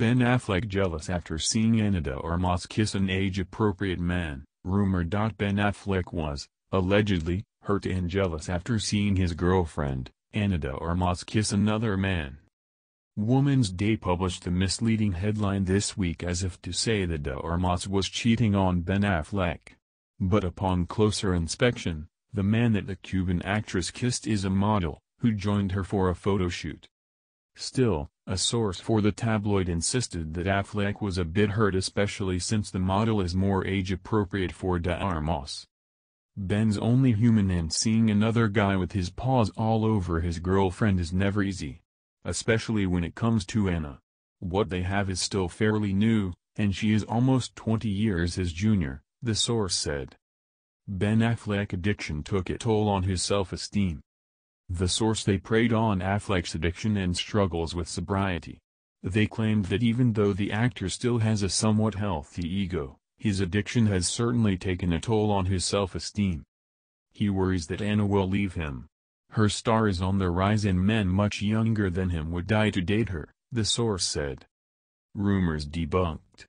Ben Affleck jealous after seeing Ana de Armas kiss an age-appropriate man. Rumor. Ben Affleck was, allegedly, hurt and jealous after seeing his girlfriend, Ana de Armas, kiss another man. Woman's Day published the misleading headline this week as if to say that de Armas was cheating on Ben Affleck. But upon closer inspection, the man that the Cuban actress kissed is a model, who joined her for a photo shoot. Still, a source for the tabloid insisted that Affleck was a bit hurt, especially since the model is more age-appropriate for de Armas. Ben's only human, and seeing another guy with his paws all over his girlfriend is never easy. Especially when it comes to Ana. What they have is still fairly new, and she is almost 20 years his junior, the source said. Ben Affleck's addiction took a toll on his self-esteem. The source they preyed on Affleck's addiction and struggles with sobriety. They claimed that even though the actor still has a somewhat healthy ego, his addiction has certainly taken a toll on his self-esteem. He worries that Ana will leave him. Her star is on the rise and men much younger than him would die to date her, the source said. Rumors debunked.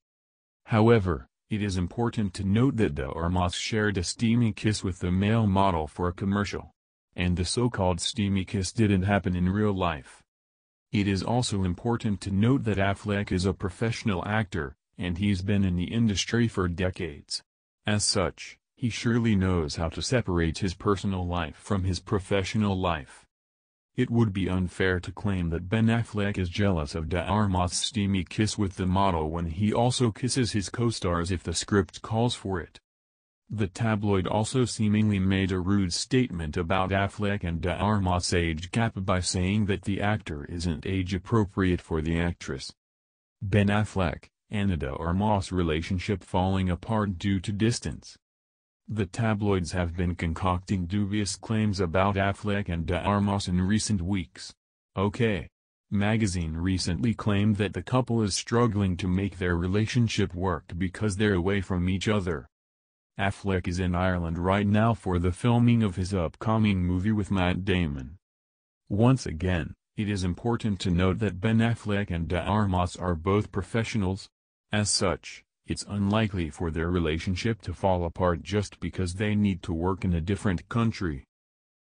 However, it is important to note that de Armas shared a steamy kiss with the male model for a commercial. And the so-called steamy kiss didn't happen in real life. It is also important to note that Affleck is a professional actor, and he's been in the industry for decades. As such, he surely knows how to separate his personal life from his professional life. It would be unfair to claim that Ben Affleck is jealous of de Armas' steamy kiss with the model when he also kisses his co-stars if the script calls for it. The tabloid also seemingly made a rude statement about Affleck and de Armas' age gap by saying that the actor isn't age-appropriate for the actress. Ben Affleck, Ana de Armas' relationship falling apart due to distance. The tabloids have been concocting dubious claims about Affleck and de Armas in recent weeks. OK! Magazine recently claimed that the couple is struggling to make their relationship work because they're away from each other. Affleck is in Ireland right now for the filming of his upcoming movie with Matt Damon. Once again, it is important to note that Ben Affleck and de Armas are both professionals. As such, it's unlikely for their relationship to fall apart just because they need to work in a different country.